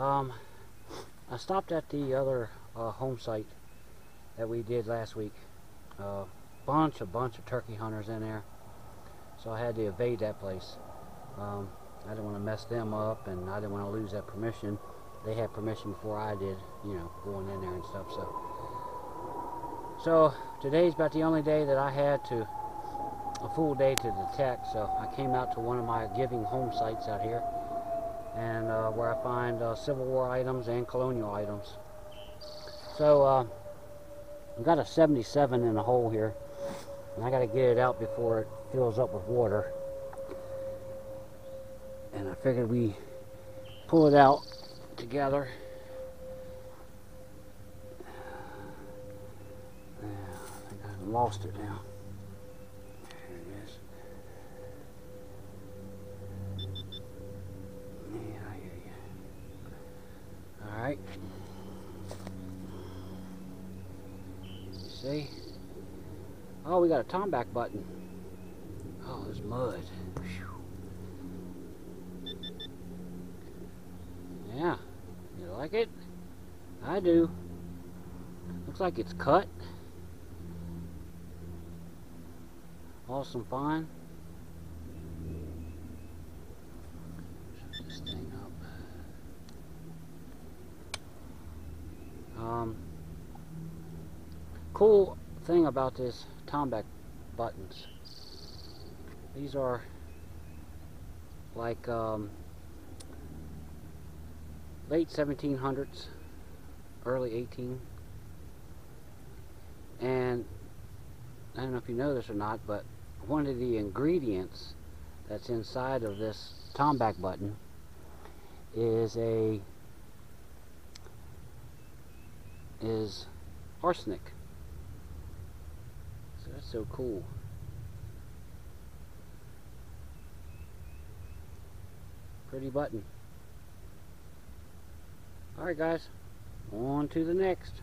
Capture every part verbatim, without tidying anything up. Um, I stopped at the other uh, home site that we did last week. A uh, bunch, a bunch of turkey hunters in there. So I had to evade that place. Um, I didn't want to mess them up, and I didn't want to lose that permission. They had permission before I did, you know, going in there and stuff. So, so today's about the only day that I had to a full day to detect. So I came out to one of my giving home sites out here, and uh, where I find uh, Civil War items and colonial items. So uh, I've got a seventy-seven in the hole here, and I got to get it out before it fills up with water. And I figured we pull it out together. Yeah, I think I lost it now. There it is. Yeah, I hear you. All right. You see? Oh, we got a Tombac button. Oh, there's mud. Whew. Yeah, you like it? I do. Looks like it's cut. Awesome find. Shut this thing up. Um, cool thing about this Tombac buttons. These are like, um, late seventeen hundreds, early eighteen, and I don't know if you know this or not, but one of the ingredients that's inside of this Tombac button is a is arsenic. So that's so cool. Pretty button. Alright guys, on to the next.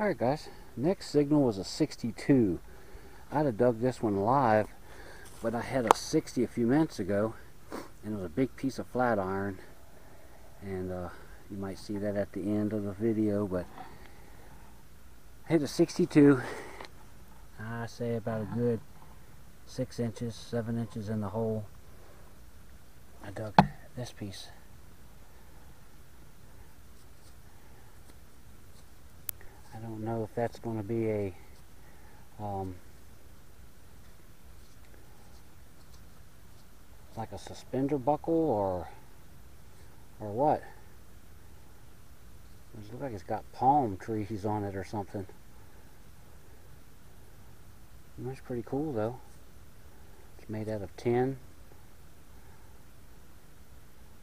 Alright guys, next signal was a sixty-two. I'd have dug this one live, but I had a sixty a few minutes ago, and it was a big piece of flat iron, and uh, you might see that at the end of the video, but I hit a sixty-two. I say about a good six inches, seven inches in the hole. I dug this piece. I don't know if that's going to be a um, like a suspender buckle or or what. It looks like it's got palm trees on it or something. And that's pretty cool though. It's made out of tin.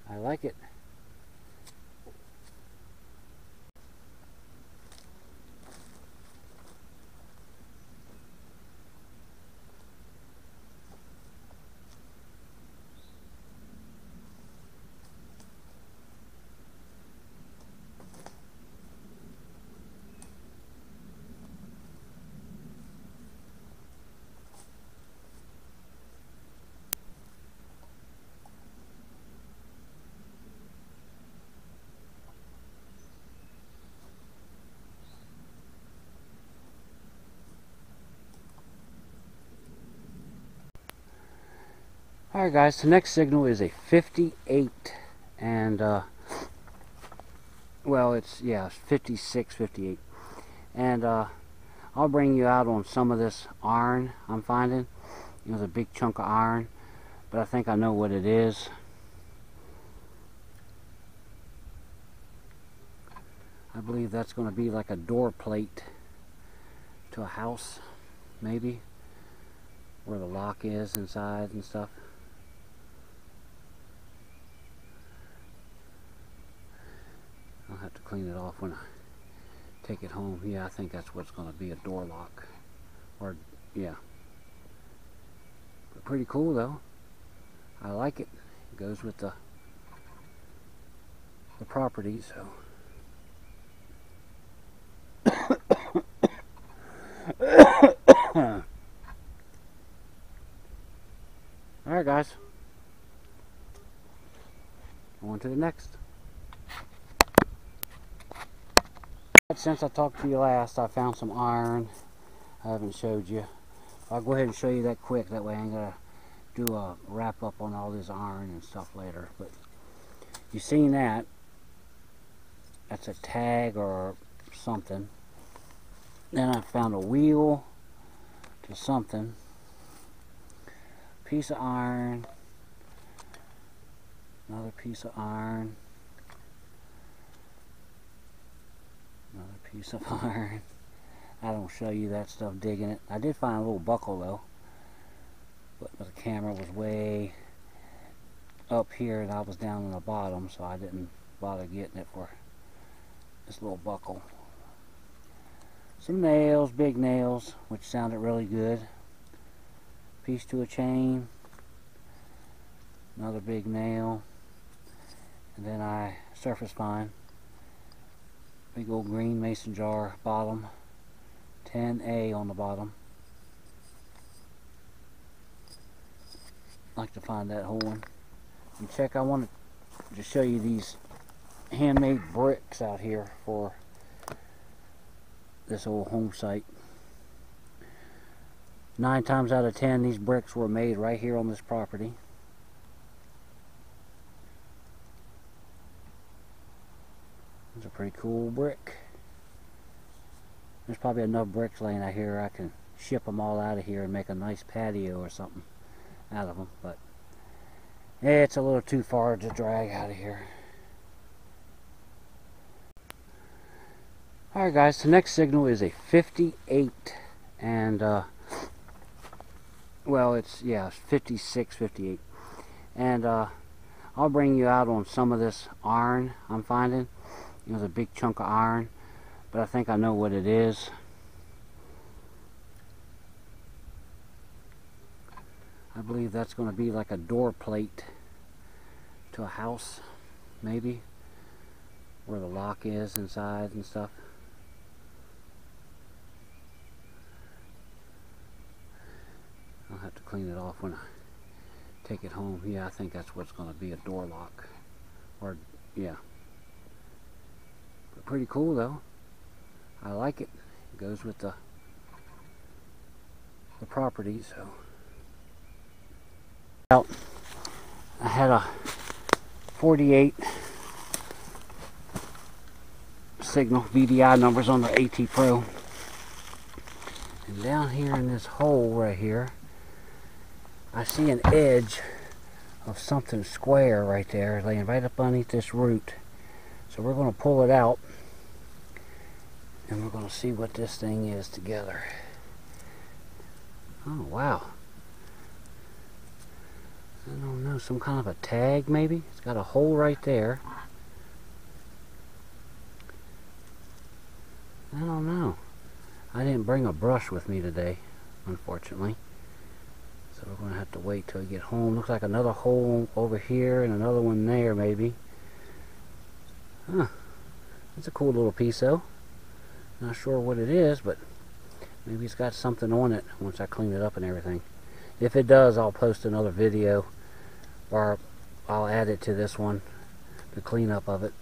I like it. Alright guys, the next signal is a fifty-eight, and uh, well it's, yeah, fifty-six, fifty-eight, and uh, I'll bring you out on some of this iron I'm finding. It was a big chunk of iron, but I think I know what it is. I believe that's going to be like a door plate to a house, maybe, where the lock is inside and stuff. to clean it off when I take it home. Yeah, I think that's what's going to be, a door lock. Or, yeah. But pretty cool, though. I like it. It goes with the, the property, so... Alright, guys. On to the next. Since I talked to you last, I found some iron I haven't showed you. I'll go ahead and show you that quick, that way I ain't gonna do a wrap up on all this iron and stuff later. But you seen that, that's a tag or something. Then I found a wheel to something, piece of iron, another piece of iron, another piece of iron. I don't show you that stuff digging it. I did find a little buckle though, but the camera was way up here and I was down in the bottom, so I didn't bother getting it for this little buckle. Some nails, big nails, which sounded really good. Piece to a chain, another big nail, and then I surface find. Big old green mason jar bottom, ten A on the bottom. Like to find that whole one. And check, I wanted to show you these handmade bricks out here for this old home site. Nine times out of ten, these bricks were made right here on this property. It's a pretty cool brick. There's probably enough bricks laying out here I can ship them all out of here and make a nice patio or something out of them, but it's a little too far to drag out of here. Alright guys, the next signal is a fifty-eight, and uh, well, it's, yeah, fifty-six, fifty-eight, and uh, I'll bring you out on some of this iron I'm finding. It was a big chunk of iron, but I think I know what it is. I believe that's going to be like a door plate to a house, maybe, where the lock is inside and stuff. I'll have to clean it off when I take it home. Yeah, I think that's what's going to be, a door lock. Or, yeah. Pretty cool though. I like it. It goes with the the property, so. Out. I had a forty-eight signal, V D I numbers on the AT Pro. And down here in this hole right here, I see an edge of something square right there, laying right up underneath this root. So we're going to pull it out and we're going to see what this thing is together. Oh, wow. I don't know, some kind of a tag maybe? It's got a hole right there. I don't know. I didn't bring a brush with me today, unfortunately. So we're going to have to wait till we get home. Looks like another hole over here and another one there maybe. Huh. That's a cool little piece though. Not sure what it is, but maybe it's got something on it once I clean it up and everything. If it does, I'll post another video, or I'll add it to this one, the cleanup of it.